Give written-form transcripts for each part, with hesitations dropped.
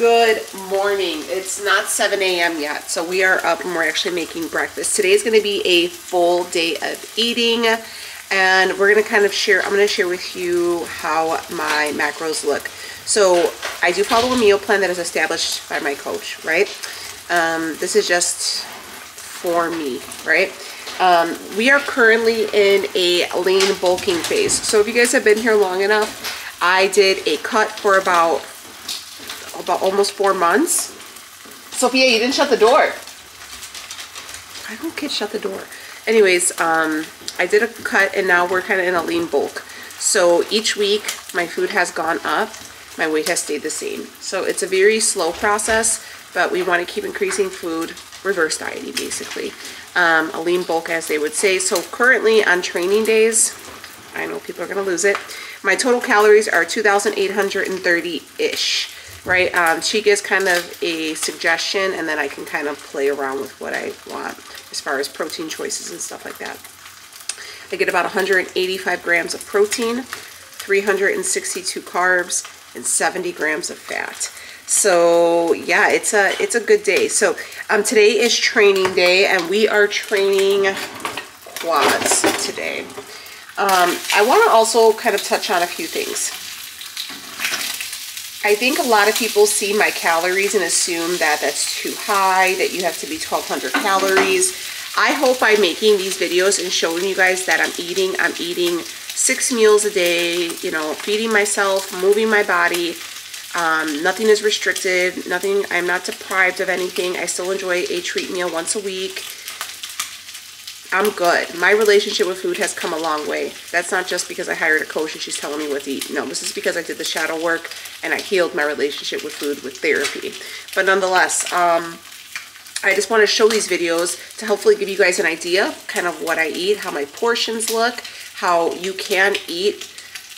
Good morning. It's not 7 a.m. yet, so we are up and we're actually making breakfast. Today is going to be a full day of eating, and we're going to kind of share, I'm going to share with you how my macros look. So I do follow a meal plan that is established by my coach, right? This is just for me, right? We are currently in a lean bulking phase. So if you guys have been here long enough, I did a cut for about almost 4 months. Sophia, you didn't shut the door. Why don't kids shut the door? Anyways, I did a cut and now we're kind of in a lean bulk. So each week my food has gone up, my weight has stayed the same. So it's a very slow process, but we want to keep increasing food, reverse dieting basically. A lean bulk, as they would say. So currently on training days, I know people are going to lose it. My total calories are 2,830-ish. Right, she gives kind of a suggestion and then I can kind of play around with what I want as far as protein choices and stuff like that. I get about 185 grams of protein, 362 carbs, and 70 grams of fat. So yeah, it's a good day. So today is training day and we are training quads today. I want to also kind of touch on a few things. I think a lot of people see my calories and assume that that's too high, that you have to be 1,200 calories. I hope by making these videos and showing you guys that I'm eating 6 meals a day, you know, feeding myself, moving my body. Nothing is restricted, nothing, I'm not deprived of anything. I still enjoy a treat meal once a week. I'm good. My relationship with food has come a long way. That's not just because I hired a coach and she's telling me what to eat. No, this is because I did the shadow work and I healed my relationship with food with therapy. But nonetheless, I just want to show these videos to hopefully give you guys an idea kind of what I eat, how my portions look, how you can eat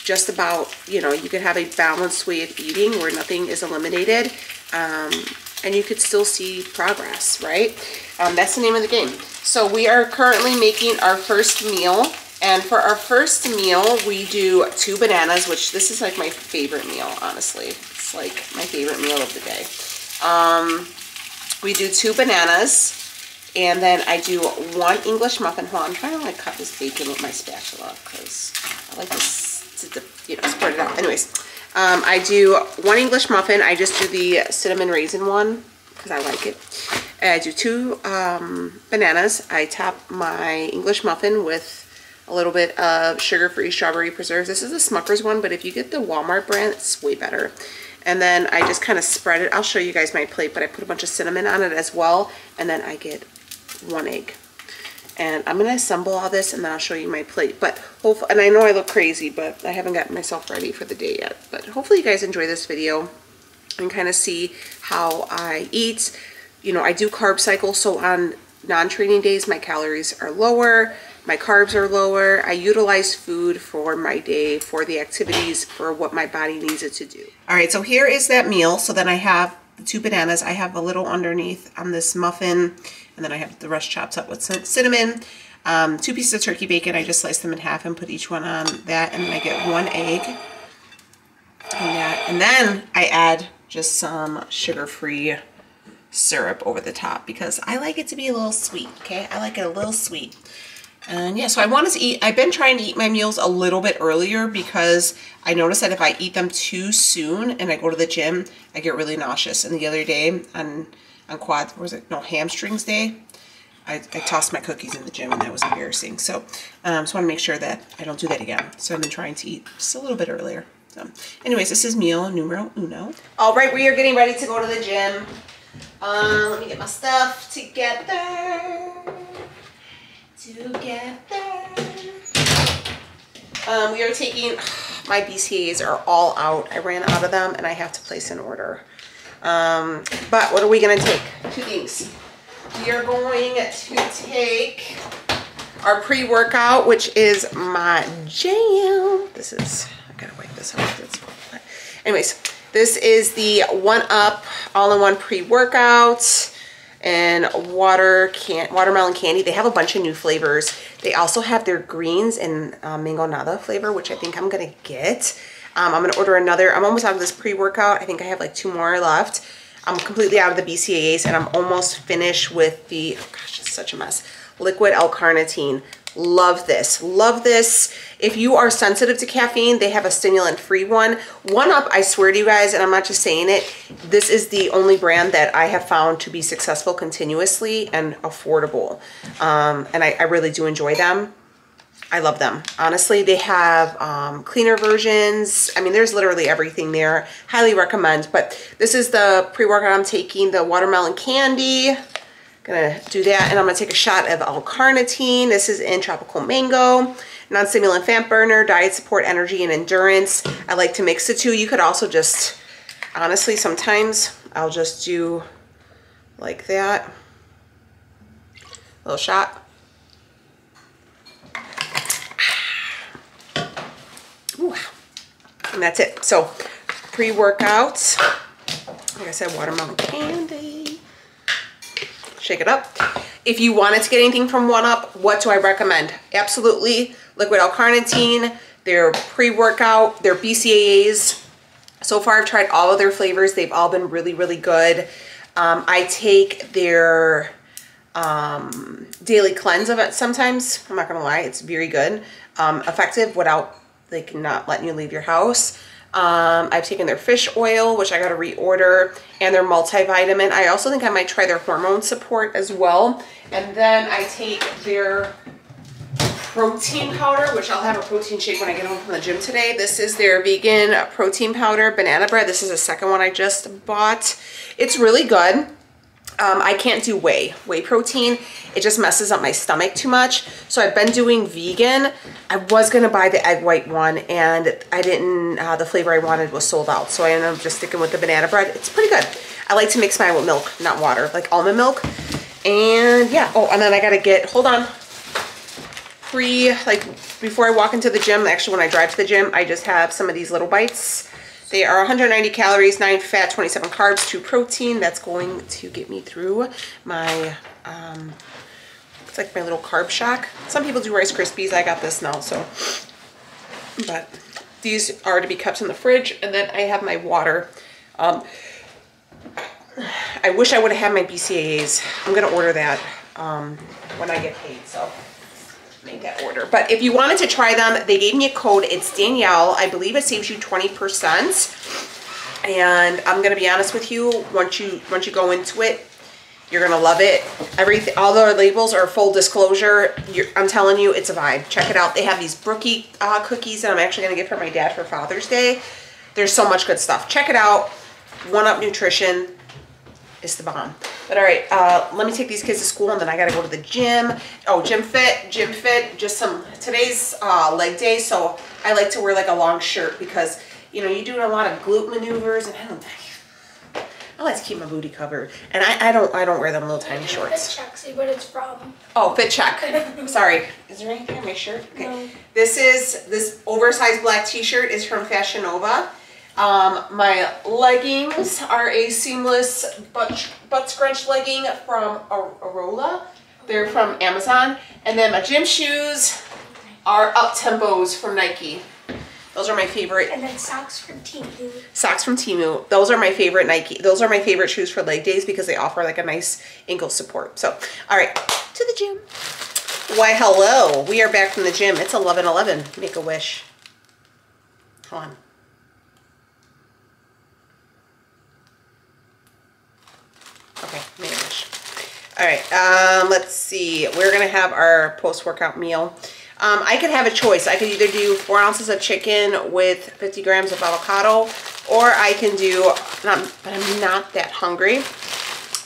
just about, you know, you can have a balanced way of eating where nothing is eliminated. And you could still see progress, right? That's the name of the game. So we are currently making our first meal. And for our first meal, we do 2 bananas, which this is like my favorite meal, honestly. It's like my favorite meal of the day. We do 2 bananas, and then I do 1 English muffin. Hold on, I'm trying to like cut this bacon with my spatula because I like to, you know, spread it out. Anyways. I do 1 English muffin. I just do the cinnamon raisin one because I like it. I do 2 bananas. I top my English muffin with a little bit of sugar-free strawberry preserves. This is the Smucker's one, but if you get the Walmart brand, it's way better. And then I just kind of spread it. I'll show you guys my plate, but I put a bunch of cinnamon on it as well. And then I get 1 egg. And I'm going to assemble all this and then I'll show you my plate. But hopefully, and I know I look crazy, but I haven't gotten myself ready for the day yet. But hopefully you guys enjoy this video and kind of see how I eat. You know, I do carb cycle, so on non-training days, my calories are lower, my carbs are lower. I utilize food for my day, for the activities, for what my body needs it to do. All right, so here is that meal. So then I have the 2 bananas. I have a little underneath on this muffin. And then I have the rest chopped up with cinnamon, 2 pieces of turkey bacon. I just sliced them in half and put each one on that. And then I get 1 egg. And then I add just some sugar-free syrup over the top because I like it to be a little sweet, okay? I like it a little sweet. And yeah, so I wanted to eat, I've been trying to eat my meals a little bit earlier because I noticed that if I eat them too soon and I go to the gym, I get really nauseous. And the other day on quad, was it, no, hamstrings day, I tossed my cookies in the gym and that was embarrassing. So just want to make sure that I don't do that again. So I've been trying to eat just a little bit earlier. So anyways, this is meal numero uno. All right, we are getting ready to go to the gym. Let me get my stuff together. We are taking, my BCAAs are all out. I ran out of them and I have to place an order. But what are we going to take? 2 things. We are going to take our pre-workout, which is my jam. This is, I gotta wipe this off. Anyways, this is the One Up all-in-one pre-workout and watermelon candy. They have a bunch of new flavors. They also have their greens and mango nada flavor, which I think I'm going to get. I'm going to order another. I'm almost out of this pre-workout. I think I have like 2 more left. I'm completely out of the BCAAs, and I'm almost finished with the, oh gosh, it's such a mess, liquid L-carnitine. Love this. Love this. If you are sensitive to caffeine, they have a stimulant-free one. One Up, I swear to you guys, and I'm not just saying it, this is the only brand that I have found to be successful continuously and affordable. And I really do enjoy them. I love them. Honestly, they have cleaner versions. I mean, there's literally everything there. Highly recommend. But this is the pre-workout I'm taking, the watermelon candy. Gonna do that, and I'm gonna take a shot of L-carnitine. This is in tropical mango, non-stimulant fat burner, diet support, energy, and endurance. I like to mix the two. You could also just, honestly, sometimes I'll just do like that. Little shot. Ooh. And that's it. So pre-workout, like I said, watermelon candy. Shake it up. If you wanted to get anything from One Up, what do I recommend? Absolutely, liquid L-carnitine, their pre-workout, their BCAAs. So far, I've tried all of their flavors. They've all been really, really good. I take their daily cleanse of it sometimes. I'm not gonna lie, it's very good. Effective without like not letting you leave your house. I've taken their fish oil, which I got to reorder, and their multivitamin. I also think I might try their hormone support as well. And then I take their protein powder, which I'll have a protein shake when I get home from the gym today. This is their vegan protein powder, banana bread. This is the second one I just bought. It's really good. I can't do whey protein. It just messes up my stomach too much. So I've been doing vegan. I was going to buy the egg white one, and I didn't, the flavor I wanted was sold out. So I ended up just sticking with the banana bread. It's pretty good. I like to mix mine with milk, not water, like almond milk. And yeah, oh, and then I got to get, hold on. Like before I walk into the gym, actually when I drive to the gym, I just have some of these little bites. They are 190 calories, 9 fat, 27 carbs, 2 protein. That's going to get me through my, it's like my little carb shock. Some people do Rice Krispies. I got this now, so. But these are to be kept in the fridge. And then I have my water. I wish I would have had my BCAAs. I'm going to order that when I get paid, so. Make that order. But if you wanted to try them, they gave me a code. It's Danielle. I believe it saves you 20%. And I'm gonna be honest with you, once you go into it, you're gonna love it. Everything, all their labels are full disclosure. I'm telling you, it's a vibe. Check it out. They have these brookie cookies that I'm actually gonna get for my dad for Father's Day. There's so much good stuff. Check it out. One Up Nutrition is the bomb. But all right, let me take these kids to school, and then I gotta go to the gym. Oh, gym fit, just some, today's leg day, so I like to wear like a long shirt because, you know, you're doing a lot of glute maneuvers, and I like to keep my booty covered. And I don't wear them little tiny shorts. Fit Check, see what it's from. Oh, Fit Check, sorry. Is there anything on my shirt? Okay. No. This oversized black t-shirt is from Fashion Nova. My leggings are a seamless butt scrunch legging from Arola. They're from Amazon. And then my gym shoes are Up Tempos from Nike. Those are my favorite. And then socks from Temu. Socks from Temu. Those are my favorite Nike. Those are my favorite shoes for leg days because they offer like a nice ankle support. So, all right, to the gym. Why, hello. We are back from the gym. It's 11:11. Make a wish. Hold on. Okay, made a wish. All right, let's see. We're going to have our post-workout meal. I could have a choice. I could either do 4 ounces of chicken with 50 grams of avocado, or I can do, but I'm not that hungry.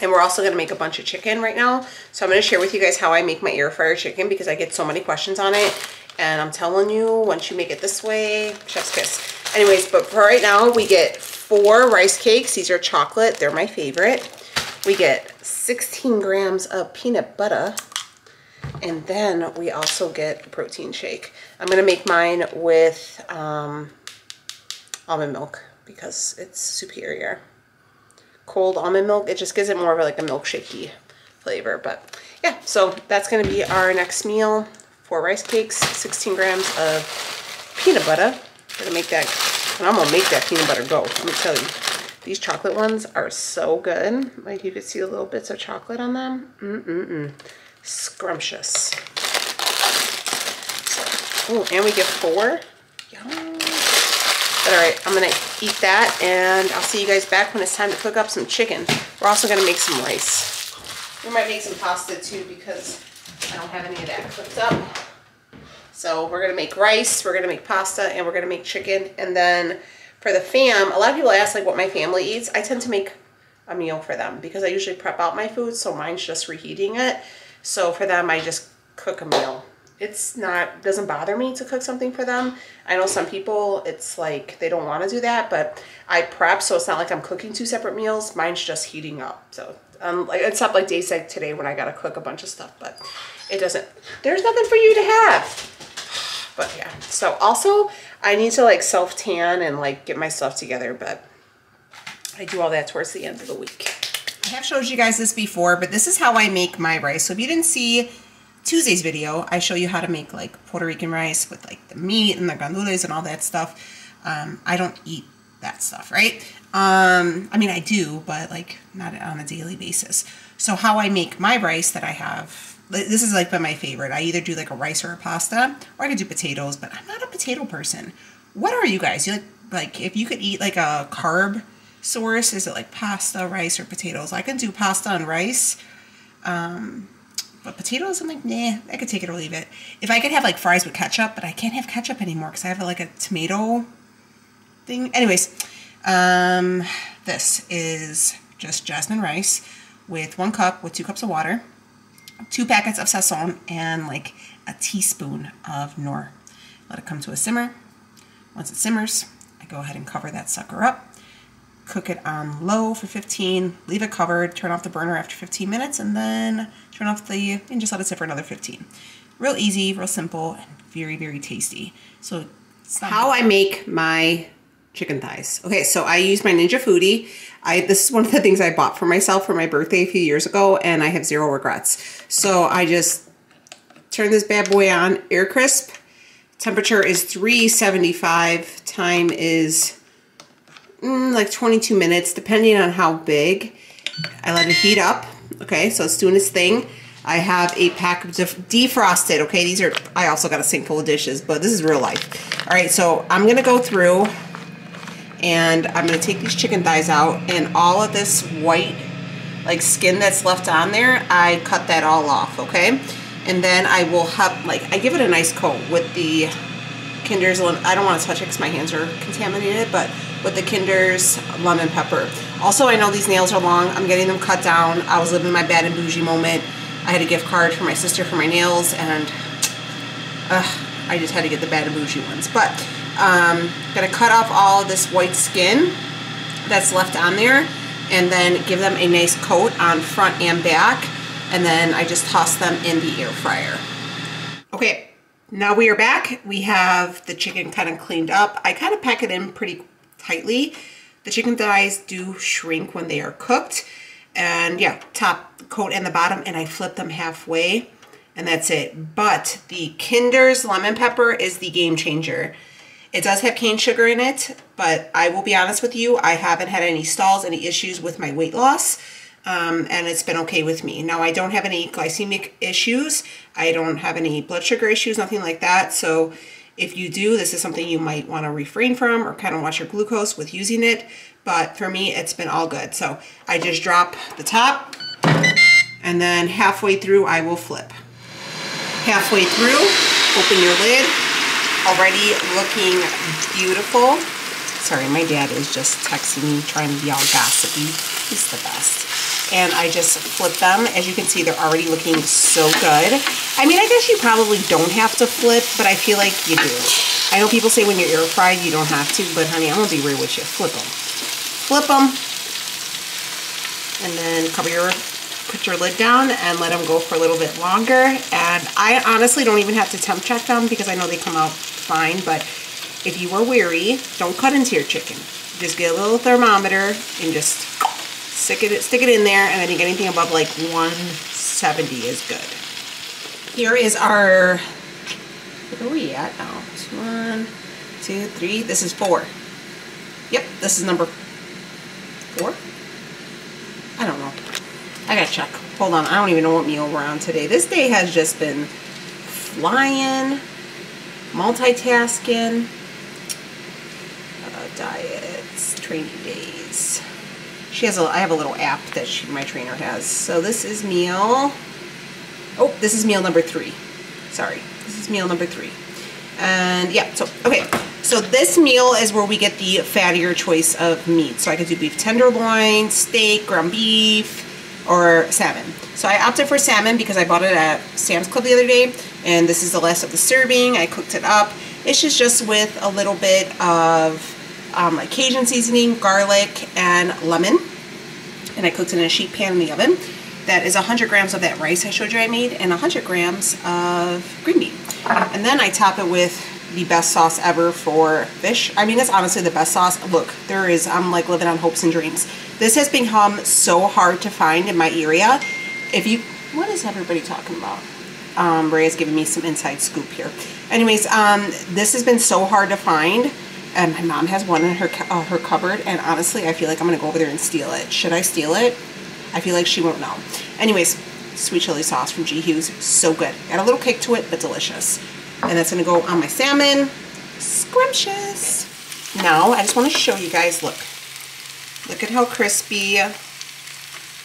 And we're also going to make a bunch of chicken right now. So I'm going to share with you guys how I make my air fryer chicken because I get so many questions on it. And I'm telling you, once you make it this way, chef's kiss. Anyways, but for right now, we get 4 rice cakes. These are chocolate. They're my favorite. We get 16 grams of peanut butter, and then we also get a protein shake. I'm going to make mine with almond milk because it's superior. Cold almond milk, it just gives it more of like a milkshake-y flavor. But yeah, so that's going to be our next meal. 4 rice cakes, 16 grams of peanut butter. I'm going to make that And I'm going to make that peanut butter go. Let me tell you. These chocolate ones are so good. Like, you could see little bits of chocolate on them. Scrumptious. Oh, and we get 4. Yum. But all right, I'm going to eat that, and I'll see you guys back when it's time to cook up some chicken. We're also going to make some rice. We might make some pasta, too, because I don't have any of that cooked up. So we're going to make rice, we're going to make pasta, and we're going to make chicken. And then for the fam, a lot of people ask, like, what my family eats. I tend to make a meal for them because I usually prep out my food, so mine's just reheating it. So for them, I just cook a meal. It's not, doesn't bother me to cook something for them. I know some people, it's like they don't want to do that, but I prep, so it's not like I'm cooking 2 separate meals. Mine's just heating up. So except like days like today when I got to cook a bunch of stuff, but it doesn't, there's nothing for you to have. But yeah, so also I need to like self-tan and like get my stuff together, but I do all that towards the end of the week. I have showed you guys this before, but this is how I make my rice. So if you didn't see Tuesday's video, I show you how to make like Puerto Rican rice with like the meat and the gandules and all that stuff. I don't eat that stuff, right? I mean, I do, but like not on a daily basis. So how I make my rice that I have, this is like my favorite. I either do like a rice or a pasta, or I could do potatoes, but I'm not a potato person. What are you guys? You like if you could eat like a carb source, is it like pasta, rice, or potatoes? I can do pasta and rice. But potatoes, I'm like, nah, I could take it or leave it. If I could have like fries with ketchup, but I can't have ketchup anymore because I have like a tomato thing. Anyways, this is just jasmine rice with 1 cup with 2 cups of water, 2 packets of sazon, and like a teaspoon of nor. Let it come to a simmer. Once it simmers, I go ahead and cover that sucker up. Cook it on low for 15, leave it covered, turn off the burner after 15 minutes, and then turn off the, and just let it sit for another 15. Real easy, real simple, and very, very tasty. So it's how I make my chicken thighs. Okay, so I use my Ninja Foodi. This is one of the things I bought for myself for my birthday a few years ago, and I have 0 regrets. So I just turn this bad boy on, air crisp. Temperature is 375, time is like 22 minutes, depending on how big. I let it heat up. Okay, so it's doing its thing. I have a pack of defrosted. Okay, these are, I also got a sink full of dishes, but this is real life. All right, so I'm going to go through and I'm going to take these chicken thighs out, and all of this white, like skin that's left on there, I cut that all off, okay? And then I will have, like, I give it a nice coat with the Kinders. I don't want to touch it because my hands are contaminated, but with the Kinders lemon pepper. Also, I know these nails are long. I'm getting them cut down. I was living my bad and bougie moment. I had a gift card for my sister for my nails, and I just had to get the bad and bougie ones. But I'm going to cut off all of this white skin that's left on there, and then give them a nice coat on front and back, and then I just toss them in the air fryer. Okay, now we are back. We have the chicken kind of cleaned up. I kind of pack it in pretty tightly. The chicken thighs do shrink when they are cooked, and yeah, top coat and the bottom, and I flip them halfway, and that's it. But the Kinder's lemon pepper is the game changer. It does have cane sugar in it, but I will be honest with you, I haven't had any stalls, any issues with my weight loss, and it's been okay with me. Now I don't have any glycemic issues, I don't have any blood sugar issues, nothing like that. So if you do, this is something you might want to refrain from, or kind of watch your glucose with using it. But for me, it's been all good. So I just drop the top, and then halfway through, I will flip. Halfway through, open your lid. Already looking beautiful. Sorry, my dad is just texting me, trying to be all gossipy. He's the best. And I just flip them. As you can see, they're already looking so good. I mean, I guess you probably don't have to flip, but I feel like you do. I know people say when you're air fried, you don't have to, but honey, I'm gonna be real with you. Flip them. Flip them. And then put your lid down and let them go for a little bit longer. And I honestly don't even have to temp check them because I know they come out fine, but if you are weary, don't cut into your chicken. Just get a little thermometer and just stick it in there, and I think anything above like 170 is good. Here is our, where are we at now? 1, 2, 3, this is 4. Yep, this is number 4? I don't know. I gotta check. Hold on, I don't even know what meal we're on today. This day has just been flying, multitasking, diets, training days. I have a little app that my trainer has. So this is meal. Oh, this is meal number 3. Sorry, this is meal number 3. And yeah, so okay. So this meal is where we get the fattier choice of meat. So I could do beef tenderloin, steak, ground beef, or salmon. So I opted for salmon because I bought it at Sam's Club the other day, and this is the last of the serving. I cooked it up. It's just with a little bit of like Cajun seasoning, garlic, and lemon. And I cooked it in a sheet pan in the oven. That is 100 grams of that rice I showed you I made and 100 grams of green bean. And then I top it with the best sauce ever for fish. I mean, it's honestly the best sauce. Look, I'm like living on hopes and dreams. This has become so hard to find in my area. What is everybody talking about? Rhea's giving me some inside scoop here. Anyways, this has been so hard to find. And my mom has one in her cupboard, and honestly, I feel like I'm gonna go over there and steal it. Should I steal it? I feel like she won't know. Anyways, sweet chili sauce from G Hughes, so good. Add a little kick to it, but delicious. And that's gonna go on my salmon. Scrumptious. Now, I just wanna show you guys, look. Look at how crispy,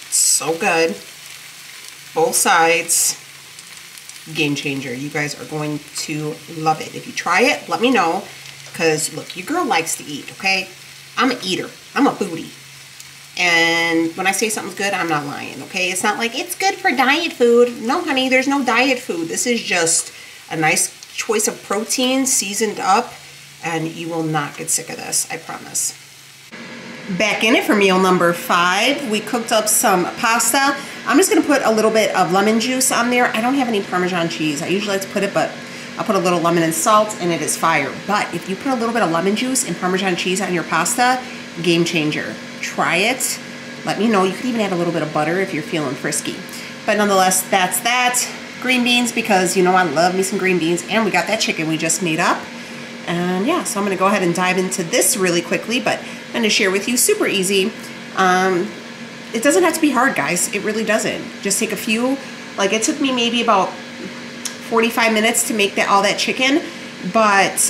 so good. Both sides, game changer. You guys are going to love it. If you try it, let me know. Because, look, your girl likes to eat, okay? I'm an eater. I'm a foodie. And when I say something's good, I'm not lying, okay? It's not like, it's good for diet food. No, honey, there's no diet food. This is just a nice choice of protein seasoned up, and you will not get sick of this, I promise. Back in it for meal number 5. We cooked up some pasta. I'm just going to put a little bit of lemon juice on there. I don't have any Parmesan cheese. I usually like to put it, but I'll put a little lemon and salt, and it is fire. But if you put a little bit of lemon juice and Parmesan cheese on your pasta, game changer. Try it. Let me know. You could even add a little bit of butter if you're feeling frisky. But nonetheless, that's that. Green beans, because you know I love me some green beans. And we got that chicken we just made up. And yeah, so I'm going to go ahead and dive into this really quickly. But I'm going to share with you, super easy. It doesn't have to be hard, guys. It really doesn't. Just take a few. Like, it took me maybe about 45 minutes to make all that chicken, but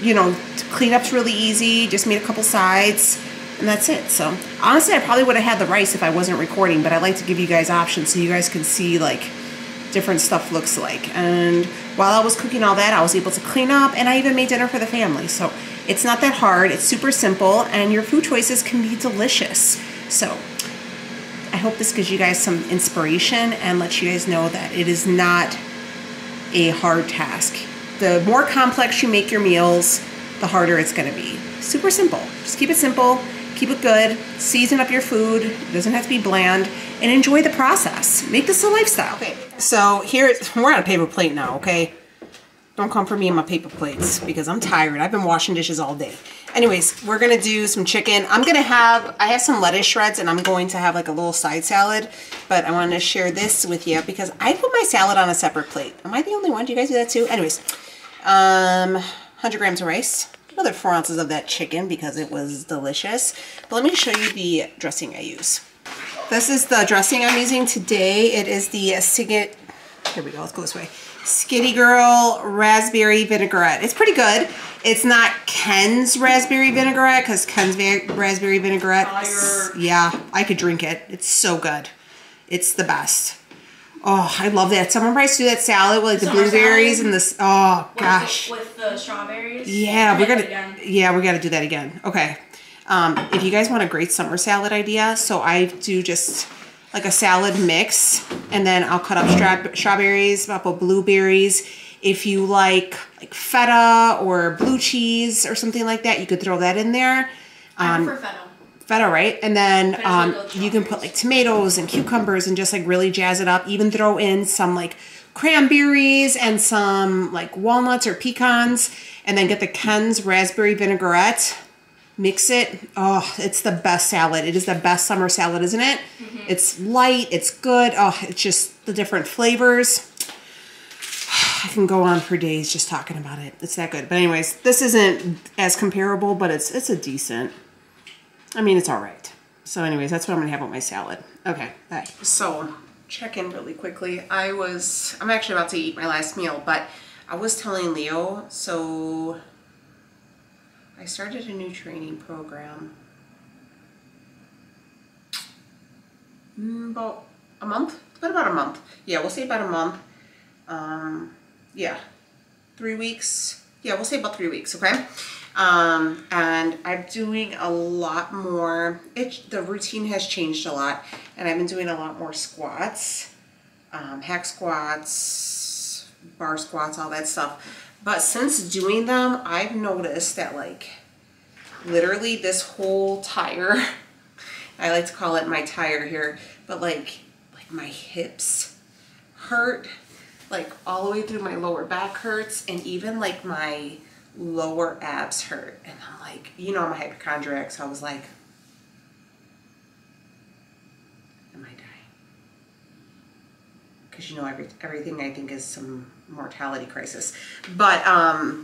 you know, cleanup's really easy. Just made a couple sides, and that's it. So honestly, I probably would have had the rice if I wasn't recording, but I like to give you guys options so you guys can see like different stuff looks like. And while I was cooking all that, I was able to clean up, and I even made dinner for the family. So it's not that hard. It's super simple, and your food choices can be delicious. So I hope this gives you guys some inspiration and lets you guys know that it is not a hard task. The more complex you make your meals, the harder it's going to be. Super simple. Just keep it simple, keep it good, season up your food. It doesn't have to be bland, and enjoy the process. Make this a lifestyle. Okay, so here, we're on a paper plate now, okay? Don't come for me and my paper plates because I'm tired. I've been washing dishes all day. Anyways, we're gonna do some chicken. I have some lettuce shreds, and I'm going to have like a little side salad, but I wanted to share this with you because I put my salad on a separate plate. Am I the only one? Do you guys do that too? Anyways, 100 grams of rice, another 4 ounces of that chicken because it was delicious. But let me show you the dressing I use. This is the dressing I'm using today. It is the here we go, let's go this way. Skinny Girl raspberry vinaigrette. It's pretty good. It's not Ken's raspberry vinaigrette, because Ken's raspberry vinaigrette, yeah, I could drink it. It's so good. It's the best. Oh, I love that. So remember I used to do that salad with like the blueberries and this. Oh gosh. With the strawberries. Yeah, we gotta do that again. Okay. If you guys want a great summer salad idea, so I do just like a salad mix, and then I'll cut up strawberries, blueberries. If you like feta or blue cheese or something like that, you could throw that in there. I prefer feta. Feta, right? And then you can put like tomatoes and cucumbers and just like really jazz it up. Even throw in some like cranberries and some like walnuts or pecans, and then get the Ken's raspberry vinaigrette. Mix it. Oh, it's the best salad. It is the best summer salad, isn't it? Mm-hmm. It's light. It's good. Oh, it's just the different flavors. I can go on for days just talking about it. It's that good. But anyways, this isn't as comparable, but it's a decent. I mean, it's all right. So anyways, that's what I'm going to have with my salad. Okay, bye. So check in really quickly. I'm actually about to eat my last meal, but I was telling Leo, so I started a new training program about a month. It's been about a month. Yeah, we'll say about a month. Yeah, 3 weeks. Yeah, we'll say about 3 weeks, okay? And I'm doing a lot more. The routine has changed a lot, and I've been doing a lot more squats, hack squats, bar squats, all that stuff. But since doing them, I've noticed that, like, literally this whole tire, I like to call it my tire here, but like my hips hurt, like all the way through my lower back hurts, and even like my lower abs hurt. And I'm like, you know, I'm a hypochondriac, so I was like, am I dying? Because, you know, everything I think is some mortality crisis. But I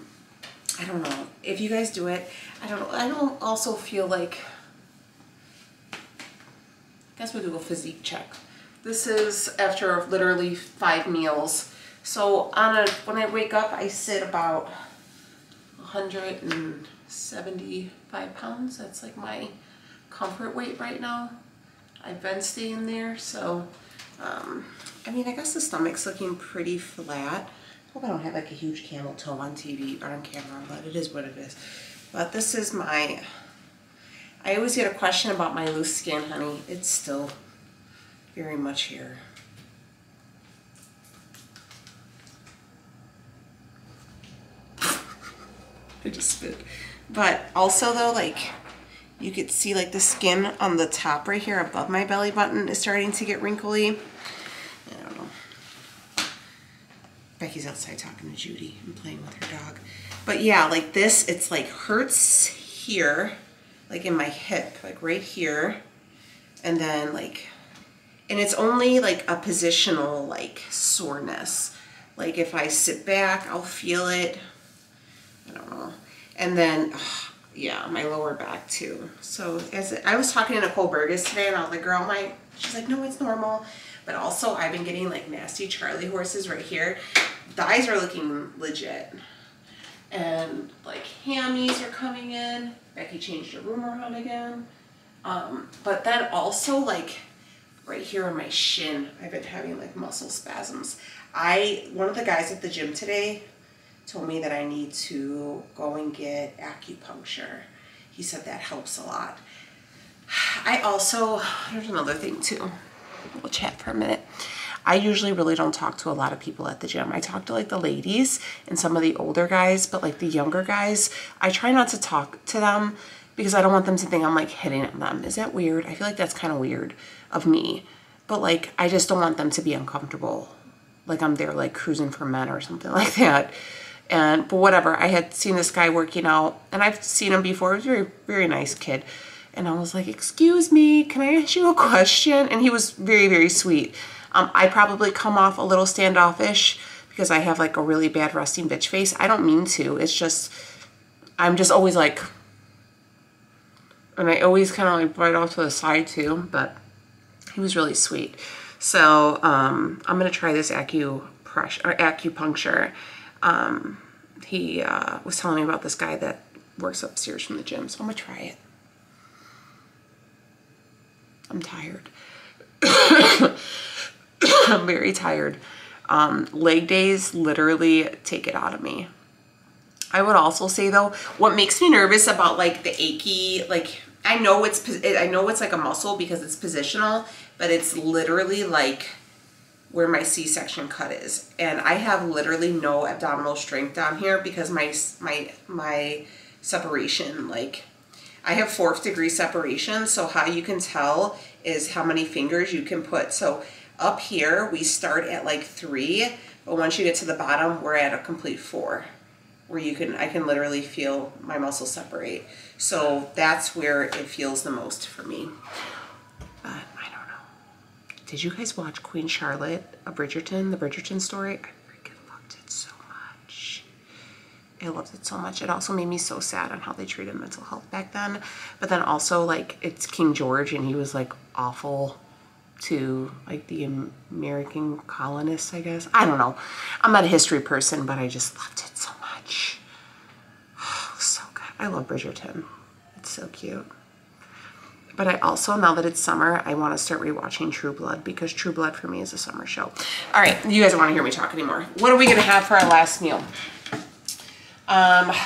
don't know if you guys do it. I don't know. I don't also feel like, I guess we'll do a physique check. This is after literally 5 meals. So when I wake up, I sit about 175 pounds. That's like my comfort weight right now. I've been staying there. So, I mean, I guess the stomach's looking pretty flat. Hope I don't have like a huge camel toe on TV or on camera, but it is what it is. But this is my, I always get a question about my loose skin, honey. It's still very much here. I just spit. But also though, like, you could see like the skin on the top right here above my belly button is starting to get wrinkly. I don't know. Becky's outside talking to Judy and playing with her dog. But yeah, like this, it's like hurts here, like in my hip, like right here. And then like, and it's only like a positional like soreness. Like if I sit back, I'll feel it. I don't know. And then, yeah, my lower back too. So I was talking to Nicole Burgess today, and I was like, girl, she's like, no, it's normal. But also I've been getting like nasty Charlie horses right here. Thighs are looking legit. And like hammies are coming in. Becky changed her room around again. But then also like right here on my shin, I've been having like muscle spasms. One of the guys at the gym today told me that I need to go and get acupuncture. He said that helps a lot. There's another thing too. We'll chat for a minute. I usually really don't talk to a lot of people at the gym. I talk to like the ladies and some of the older guys, but like the younger guys, I try not to talk to them because I don't want them to think I'm like hitting on them. Is that weird? I feel like that's kind of weird of me, but like, I just don't want them to be uncomfortable. Like I'm there like cruising for men or something like that. But whatever, I had seen this guy working out, and I've seen him before. He was a very, very nice kid. And I was like, excuse me, can I ask you a question? And he was very, very sweet. I probably come off a little standoffish because I have like a really bad resting bitch face. I don't mean to. It's just, I'm just always like, and I always kind of like bite off to the side too, but he was really sweet. So I'm going to try this acupuncture. He was telling me about this guy that works upstairs from the gym, so I'm going to try it. I'm tired. I'm very tired. Leg days literally take it out of me. I would also say though, what makes me nervous about like the achy, like I know it's like a muscle because it's positional, but it's literally like where my C-section cut is. And I have literally no abdominal strength down here because my separation, like I have 4th degree separation. So how you can tell is how many fingers you can put. So up here, we start at like 3, but once you get to the bottom, we're at a complete 4. Where I can literally feel my muscles separate. So that's where it feels the most for me. But I don't know. Did you guys watch Queen Charlotte, the Bridgerton story? I freaking loved it so much. I loved it so much. It also made me so sad on how they treated mental health back then. But then also, like, it's King George, and he was, like, awful to, like, the American colonists, I guess. I don't know. I'm not a history person, but I just loved it so much. Oh, so good. I love Bridgerton. It's so cute. But I also, now that it's summer, I want to start rewatching True Blood, because True Blood for me is a summer show. All right, you guys don't want to hear me talk anymore. What are we going to have for our last meal?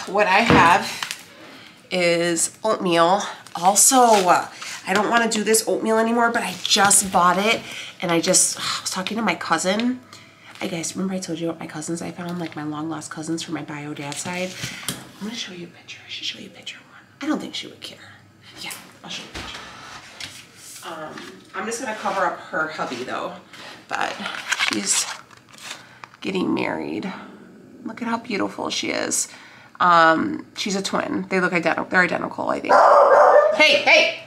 What I have is oatmeal. Also, I don't want to do this oatmeal anymore, but I just bought it, and I was talking to my cousin. I guys, remember I told you about my cousins I found, like my long-lost cousins from my bio dad's side? I'm going to show you a picture. I should show you a picture of one. I don't think she would care. Yeah, I'll show you a picture. I'm just going to cover up her hubby, though, but she's getting married. Look at how beautiful she is. She's a twin. They look identical. They're identical, I think. Hey, hey!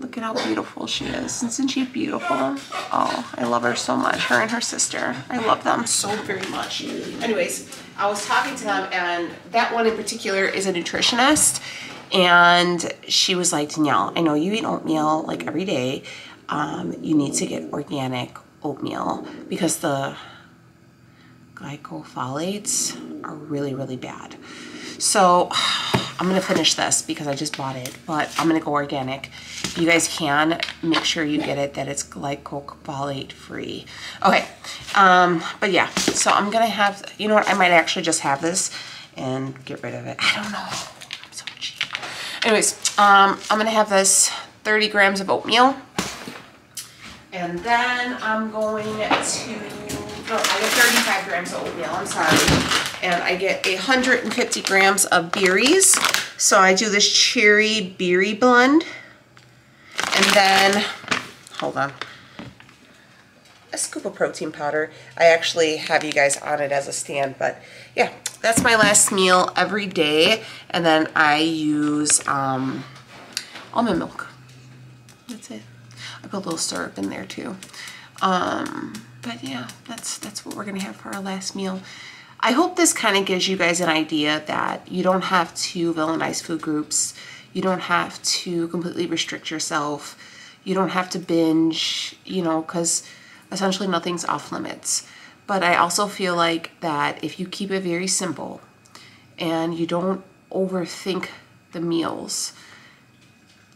Look at how beautiful she is. Isn't she beautiful? Oh, I love her so much. Her and her sister. I love them so very much. Anyways, I was talking to them, and that one in particular is a nutritionist, and she was like, Danielle, I know you eat oatmeal like every day. You need to get organic oatmeal because the glycopholates are really, really bad. So I'm gonna finish this because I just bought it, but I'm gonna go organic. If you guys can, make sure you get it that it's glycopholate free. Okay, but yeah, so I'm gonna have, you know what, I might actually just have this and get rid of it. I don't know, I'm so cheap. Anyways, I'm gonna have this 30 grams of oatmeal. And then I'm going to, no, I get 35 grams of oatmeal, I'm sorry. And I get 150 grams of berries. So I do this cherry berry blend. And then, hold on, a scoop of protein powder. I actually have you guys on it as a stand, but yeah, that's my last meal every day. And then I use almond milk. That's it. I put a little syrup in there too. But yeah, that's what we're gonna have for our last meal. I hope this kind of gives you guys an idea that you don't have to villainize food groups. You don't have to completely restrict yourself. You don't have to binge, you know, because essentially nothing's off limits. But I also feel like that if you keep it very simple and you don't overthink the meals,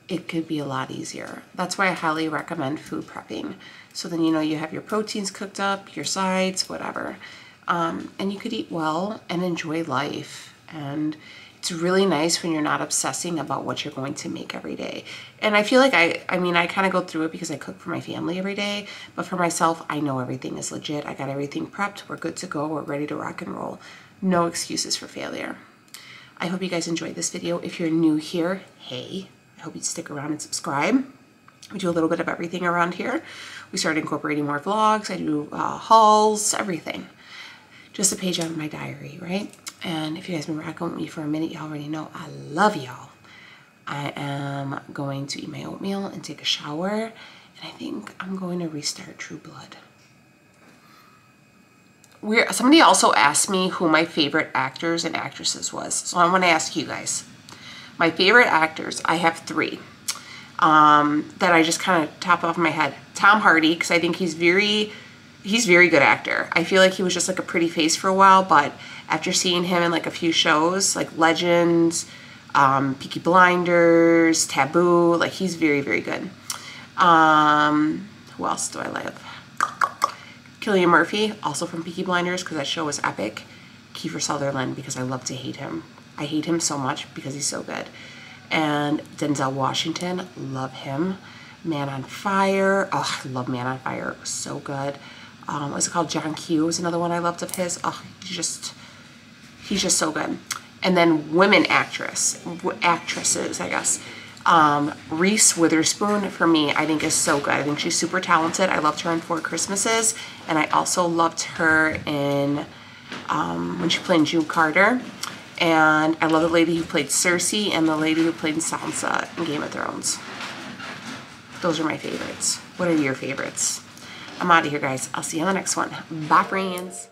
it could be a lot easier. That's why I highly recommend food prepping. So then, you know, you have your proteins cooked up, your sides, whatever. And you could eat well and enjoy life. And it's really nice when you're not obsessing about what you're going to make every day. And I feel like I mean, I kind of go through it because I cook for my family every day, but for myself, I know everything is legit. I got everything prepped. We're good to go. We're ready to rock and roll. No excuses for failure. I hope you guys enjoyed this video. If you're new here, hey. I hope you stick around and subscribe. We do a little bit of everything around here. We started incorporating more vlogs. I do hauls, everything. Just a page out of my diary, right? And if you guys have been rocking with me for a minute, you already know I love y'all. I am going to eat my oatmeal and take a shower. And I think I'm going to restart True Blood. Somebody also asked me who my favorite actors and actresses was. So I want to ask you guys. My favorite actors, I have three that I just kind of top off my head. Tom Hardy, because I think he's very good actor. I feel like he was just like a pretty face for a while, but after seeing him in like a few shows, like Legends, Peaky Blinders, Taboo, like he's very, very good. Who else do I love? Cillian Murphy, also from Peaky Blinders, because that show was epic. Kiefer Sutherland, because I love to hate him. I hate him so much because he's so good. And Denzel Washington, love him. Man on Fire, oh, I love Man on Fire, it was so good. What's it called? John Q was another one I loved of his. Oh, he's just so good. And then women actresses, I guess. Reese Witherspoon, for me, I think is so good. I think she's super talented. I loved her in Four Christmases. And I also loved her in, when she played June Carter. And I love the lady who played Cersei and the lady who played Sansa in Game of Thrones. Those are my favorites. What are your favorites? I'm out of here, guys. I'll see you on the next one. Bye, friends.